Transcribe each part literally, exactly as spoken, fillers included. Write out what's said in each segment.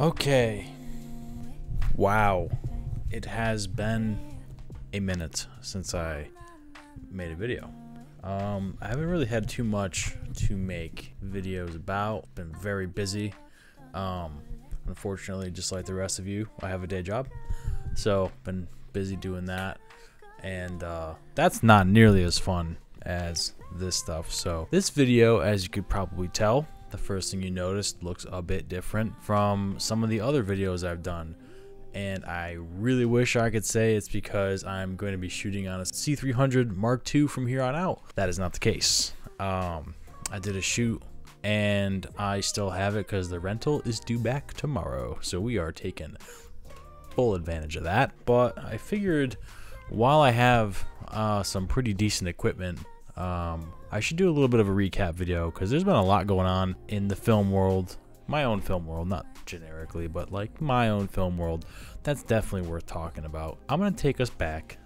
Okay. Wow. It has been a minute since I made a video. Um, I haven't really had too much to make videos about. Been very busy. Um, unfortunately, just like the rest of you, I have a day job. So, been busy doing that. And uh, that's not nearly as fun as this stuff. So, this video, as you could probably tell, the first thing you noticed looks a bit different from some of the other videos I've done. And I really wish I could say it's because I'm going to be shooting on a C three hundred Mark two from here on out. That is not the case. Um, I did a shoot and I still have it because the rental is due back tomorrow. So we are taking full advantage of that. But I figured while I have uh, some pretty decent equipment, um, I should do a little bit of a recap video because there's been a lot going on in the film world. My own film world, not generically, but like my own film world, that's definitely worth talking about. I'm gonna take us back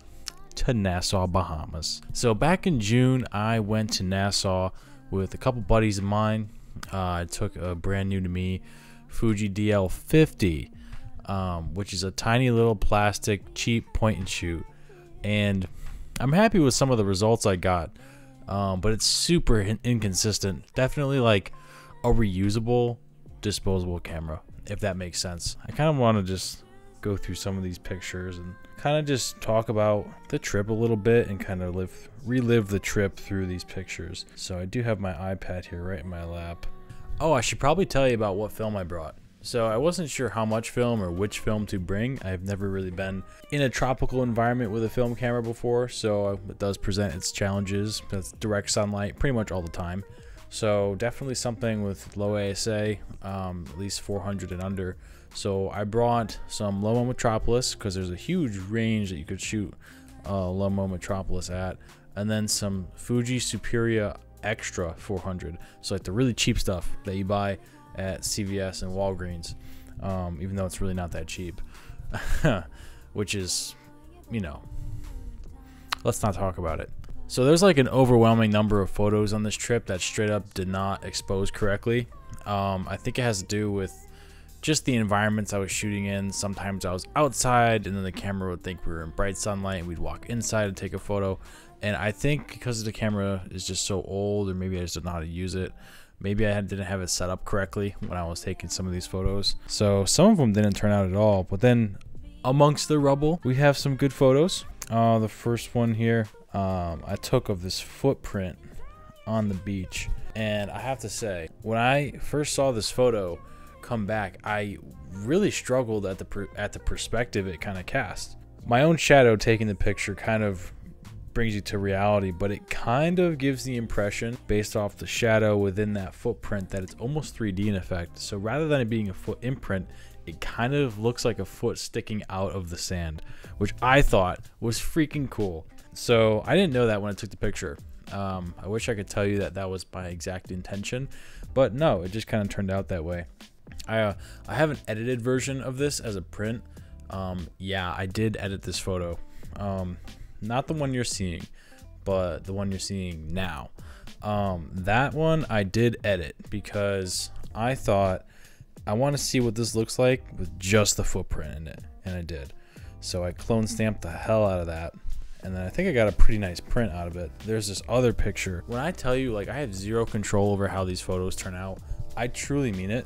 to Nassau, Bahamas. So back in June, I went to Nassau with a couple buddies of mine. Uh, I took a brand new to me Fuji D L fifty, um, which is a tiny little plastic, cheap point and shoot. And I'm happy with some of the results I got, um, but it's super inconsistent. Definitely like a reusable disposable camera, if that makes sense. I kind of want to just go through some of these pictures and kind of just talk about the trip a little bit and kind of live relive the trip through these pictures. So I do have my iPad here right in my lap. Oh, I should probably tell you about what film I brought. So I wasn't sure how much film or which film to bring. I've never really been in a tropical environment with a film camera before, so it does present its challenges. That's direct sunlight pretty much all the time. So definitely something with low A S A, um, at least four hundred and under. So I brought some Lomo Metropolis because there's a huge range that you could shoot uh, Lomo Metropolis at. And then some Fuji Superior Extra four hundred. So like the really cheap stuff that you buy at C V S and Walgreens, um, even though it's really not that cheap, which is, you know, let's not talk about it. So there's like an overwhelming number of photos on this trip that straight up did not expose correctly. Um, I think it has to do with just the environments I was shooting in. Sometimes I was outside and then the camera would think we were in bright sunlight and we'd walk inside and take a photo. And I think because the camera is just so old, or maybe I just didn't know how to use it. Maybe I didn't have it set up correctly when I was taking some of these photos. So some of them didn't turn out at all. But then amongst the rubble, we have some good photos. Uh, the first one here. Um, I took of this footprint on the beach, and I have to say, when I first saw this photo come back, I really struggled at the per at the perspective it kind of cast. My own shadow taking the picture kind of brings you to reality, but it kind of gives the impression, based off the shadow within that footprint, that it's almost three D in effect. So rather than it being a foot imprint, it kind of looks like a foot sticking out of the sand, which I thought was freaking cool. So I didn't know that when I took the picture. Um, I wish I could tell you that that was my exact intention, but no, it just kind of turned out that way. I, uh, I have an edited version of this as a print. Um, yeah, I did edit this photo. Um, not the one you're seeing, but the one you're seeing now. Um, that one I did edit because I thought I want to see what this looks like with just the footprint in it. And I did. So I clone stamped the hell out of that. And then I think I got a pretty nice print out of it. There's this other picture. When I tell you, like, I have zero control over how these photos turn out, I truly mean it.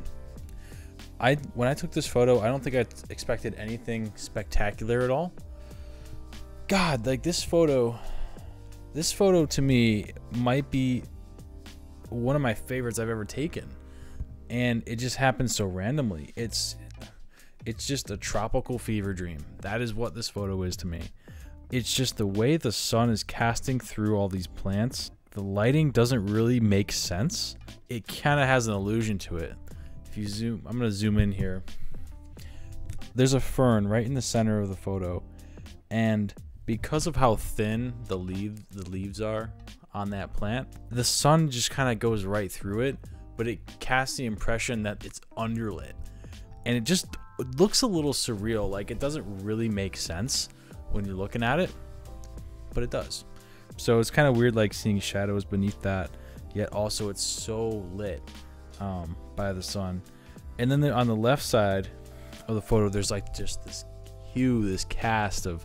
I when I took this photo, I don't think I expected anything spectacular at all. God, like this photo, this photo to me might be one of my favorites I've ever taken. And it just happened so randomly. It's, it's just a tropical fever dream. That is what this photo is to me. It's just the way the sun is casting through all these plants. The lighting doesn't really make sense. It kind of has an illusion to it. If you zoom, I'm going to zoom in here. There's a fern right in the center of the photo. And because of how thin the leaves, the leaves are on that plant, the sun just kind of goes right through it, but it casts the impression that it's underlit. And it just it looks a little surreal. Like it doesn't really make sense when you're looking at it, but it does. So it's kind of weird, like seeing shadows beneath that, yet also it's so lit um by the sun. And then on the left side of the photo, there's like just this hue, this cast of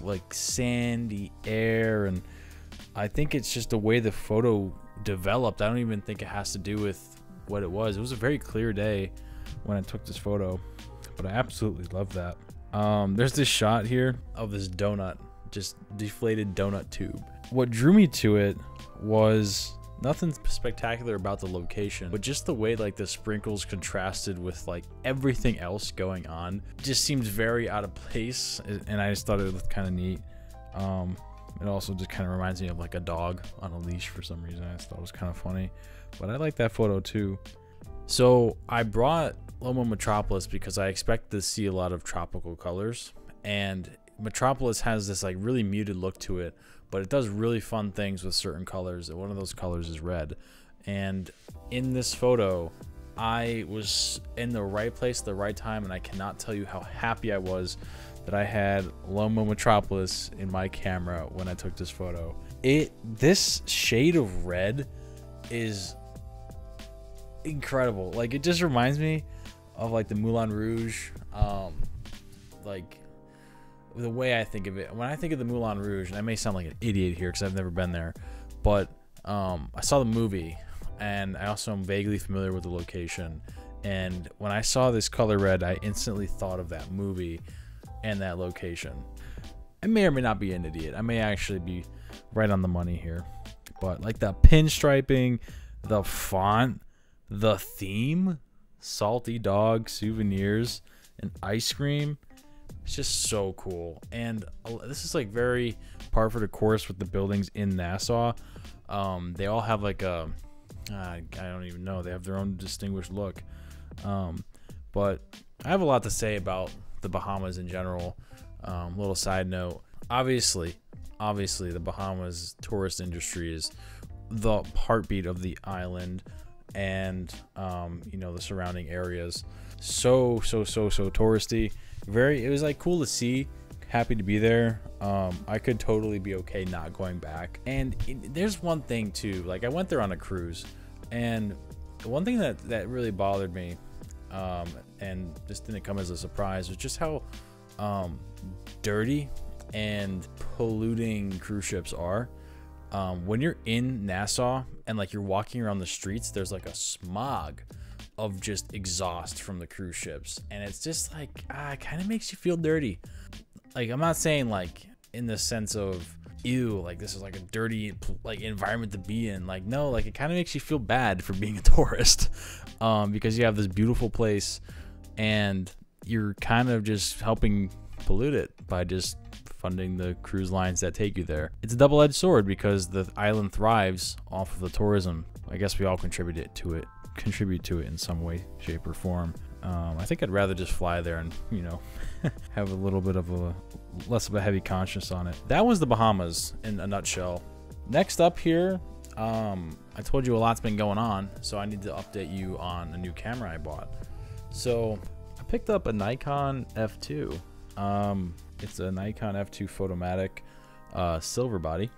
like sandy air, and I think it's just the way the photo developed. I don't even think it has to do with what it was. It was a very clear day when I took this photo, but I absolutely love that. Um, there's this shot here of this donut, just deflated donut tube. What drew me to it was nothing spectacular about the location, but just the way like the sprinkles contrasted with like everything else going on. It just seems very out of place, and I just thought it looked kind of neat. Um, it also just kind of reminds me of like a dog on a leash for some reason. I just thought it was kind of funny, but I like that photo too. So I brought Lomo Metropolis because I expect to see a lot of tropical colors, and Metropolis has this like really muted look to it, but it does really fun things with certain colors, and one of those colors is red. And in this photo, I was in the right place at the right time, and I cannot tell you how happy I was that I had Lomo Metropolis in my camera when I took this photo. It this shade of red is incredible. Like, it just reminds me of like the Moulin Rouge, um like the way I think of it when I think of the Moulin Rouge. And I may sound like an idiot here because I've never been there, but um I saw the movie, and I also am vaguely familiar with the location, and when I saw this color red, I instantly thought of that movie and that location. I may or may not be an idiot. I may actually be right on the money here, but like the pinstriping, the font, the theme, salty dog, souvenirs, and ice cream. It's just so cool. And this is like very par for the course with the buildings in Nassau. Um, they all have like a, uh, I don't even know, they have their own distinguished look. Um, but I have a lot to say about the Bahamas in general. Um, little side note, obviously, obviously the Bahamas tourist industry is the heartbeat of the island, and um you know, the surrounding areas. So so so so touristy. Very it was like cool to see, happy to be there. um I could totally be okay not going back. And it, there's one thing too, like I went there on a cruise, and the one thing that that really bothered me, um and this didn't come as a surprise, was just how um dirty and polluting cruise ships are. Um, when you're in Nassau and like you're walking around the streets, there's like a smog of just exhaust from the cruise ships, and it's just like, ah, it kind of makes you feel dirty. Like, I'm not saying like in the sense of ew, like this is like a dirty like environment to be in. Like, no, like it kind of makes you feel bad for being a tourist, um, because you have this beautiful place and you're kind of just helping pollute it by just funding the cruise lines that take you there. It's a double-edged sword because the island thrives off of the tourism. I guess we all contribute it to it, contribute to it in some way, shape, or form. Um, I think I'd rather just fly there and, you know, have a little bit of a less of a heavy conscience on it. That was the Bahamas in a nutshell. Next up here, um, I told you a lot's been going on, so I need to update you on a new camera I bought. So I picked up a Nikon F two. Um, It's a Nikon F two photomatic uh, silver body.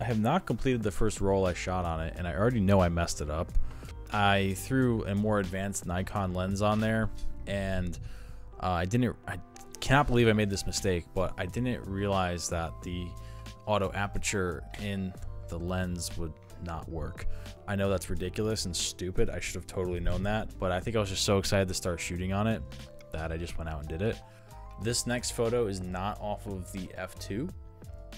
I have not completed the first roll I shot on it, and I already know I messed it up. I threw a more advanced Nikon lens on there, and uh, I didn't. I cannot believe I made this mistake, but I didn't realize that the auto aperture in the lens would not work. I know that's ridiculous and stupid. I should have totally known that, but I think I was just so excited to start shooting on it that I just went out and did it. This next photo is not off of the F two.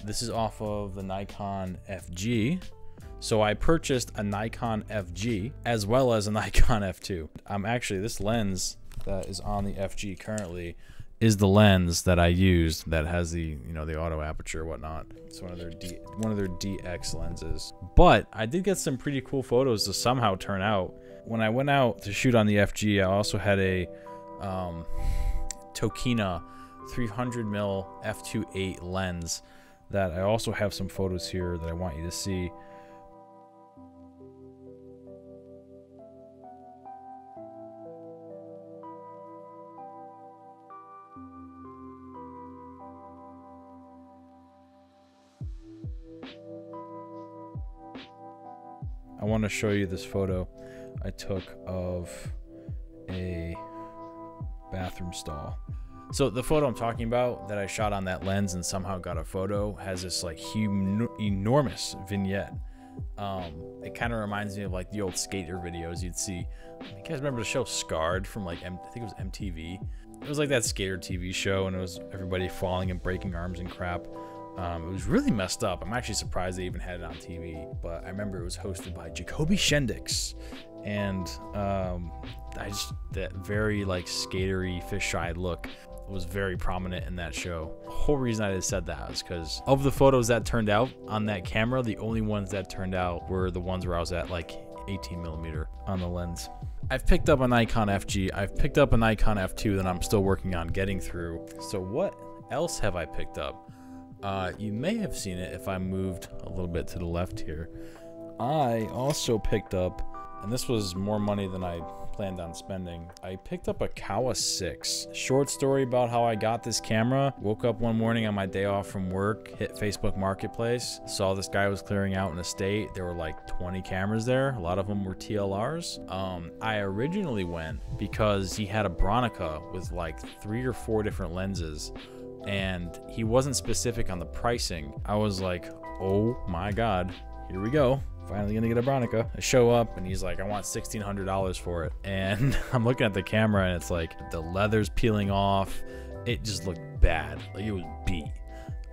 This is off of the Nikon F G. So I purchased a Nikon F G as well as a Nikon F two. I'm actually, this lens that is on the F G currently is the lens that I used that has the, you know, the auto aperture and whatnot. It's one of their D, one of their D X lenses. But I did get some pretty cool photos to somehow turn out. When I went out to shoot on the F G, I also had a um, Tokina three hundred millimeter f two point eight lens that I also have some photos here that I want you to see. I want to show you this photo I took of a bathroom stall. So the photo I'm talking about that I shot on that lens and somehow got a photo has this like hum enormous vignette. Um, it kind of reminds me of like the old skater videos you'd see. You guys remember the show Scarred from like, M I think it was M T V. It was like that skater T V show, and it was everybody falling and breaking arms and crap. Um, it was really messed up. I'm actually surprised they even had it on T V, but I remember it was hosted by Jacoby Shendix. And um, I just, that very like skatery fisheye look was very prominent in that show. The whole reason I had said that was because of the photos that turned out on that camera, the only ones that turned out were the ones where I was at like eighteen millimeter on the lens. I've picked up a Nikon F G. I've picked up a Nikon F two that I'm still working on getting through. So what else have I picked up? Uh, you may have seen it if I moved a little bit to the left here. I also picked up, and this was more money than I planned on spending, I picked up a KOWA six. Short story about how I got this camera. Woke up one morning on my day off from work, hit Facebook Marketplace, saw this guy was clearing out an estate. There were like twenty cameras there. A lot of them were T L Rs. Um, I originally went because he had a Bronica with like three or four different lenses, and he wasn't specific on the pricing. I was like, oh my God, here we go. Finally gonna get a Bronica. I show up and he's like, I want sixteen hundred dollars for it. And I'm looking at the camera and it's like the leather's peeling off. It just looked bad. Like it was beat.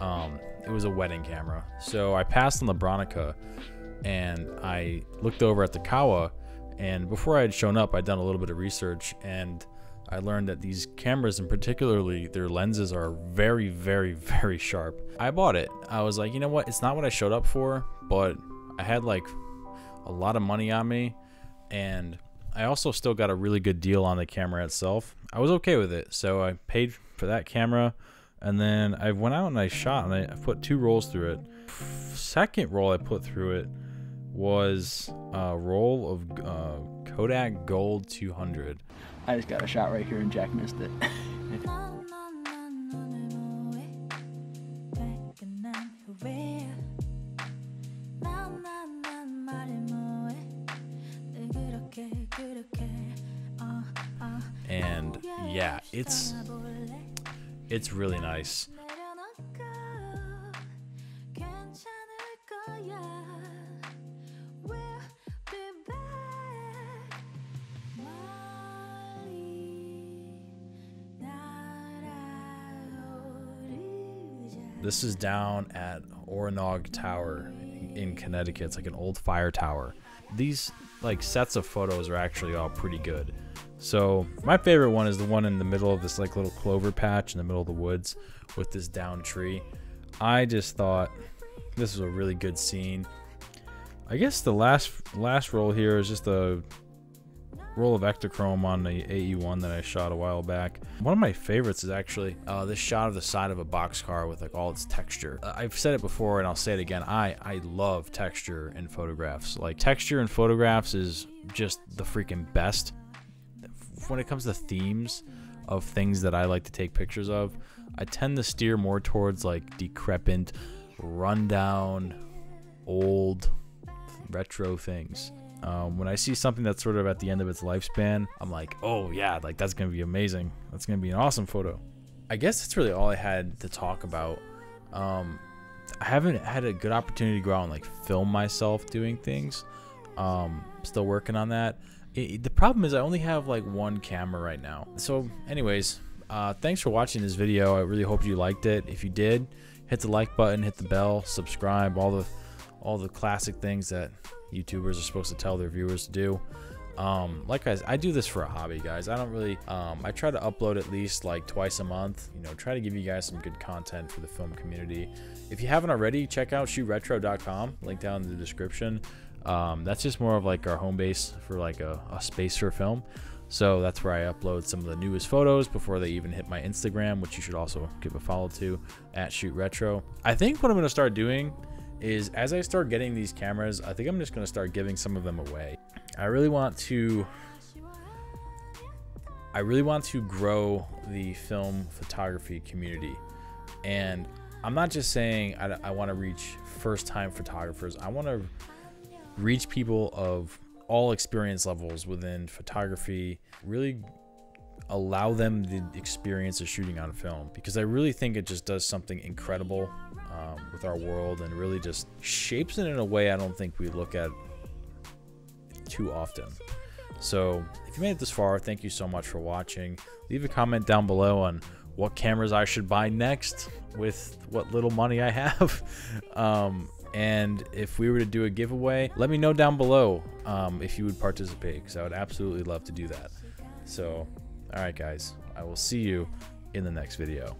Um, it was a wedding camera. So I passed on the Bronica and I looked over at the KOWA, and before I had shown up, I'd done a little bit of research, and I learned that these cameras, and particularly their lenses, are very, very, very sharp. I bought it. I was like, you know what? It's not what I showed up for, but I had like a lot of money on me, and I also still got a really good deal on the camera itself. I was okay with it. So I paid for that camera, and then I went out and I shot, and I put two rolls through it. Second roll I put through it was a roll of uh, Kodak Gold two hundred. I just got a shot right here and Jack missed it. And yeah, it's it's really nice. This is down at Orinog Tower in Connecticut. It's like an old fire tower. These like sets of photos are actually all pretty good. So my favorite one is the one in the middle of this like little clover patch in the middle of the woods with this downed tree. I just thought this was a really good scene. I guess the last last roll here is just a roll of Ektachrome on the A E one that I shot a while back. One of my favorites is actually uh, this shot of the side of a boxcar with like all its texture. Uh, I've said it before and I'll say it again. I, I love texture in photographs. Like texture in photographs is just the freaking best. When it comes to themes of things that I like to take pictures of, I tend to steer more towards like decrepit, rundown, old, retro things. Um, when I see something that's sort of at the end of its lifespan, I'm like, oh yeah, like that's gonna be amazing. That's gonna be an awesome photo. I guess that's really all I had to talk about. Um, I haven't had a good opportunity to go out and like film myself doing things. Um, still working on that. It, the problem is I only have like one camera right now. So anyways, uh, thanks for watching this video. I really hope you liked it. If you did, hit the like button, hit the bell, subscribe, all the, all the classic things that YouTubers are supposed to tell their viewers to do. Um, like guys, I do this for a hobby, guys. I don't really, um, I try to upload at least like twice a month, you know, try to give you guys some good content for the film community. If you haven't already, check out shoot retro dot com, link down in the description. Um, that's just more of like our home base for like a, a space for film. So that's where I upload some of the newest photos before they even hit my Instagram, which you should also give a follow to at shoot retro. I think what I'm going to start doing is as I start getting these cameras, I think I'm just going to start giving some of them away. I really want to, I really want to grow the film photography community. And I'm not just saying I, I want to reach first time photographers. I want to reach people of all experience levels within photography, really allow them the experience of shooting on film, because I really think it just does something incredible um, with our world, and really just shapes it in a way I don't think we look at too often. So if you made it this far, thank you so much for watching. Leave a comment down below on what cameras I should buy next with what little money I have. Um, and if we were to do a giveaway, let me know down below um, if you would participate, because I would absolutely love to do that. So, all right, guys, I will see you in the next video.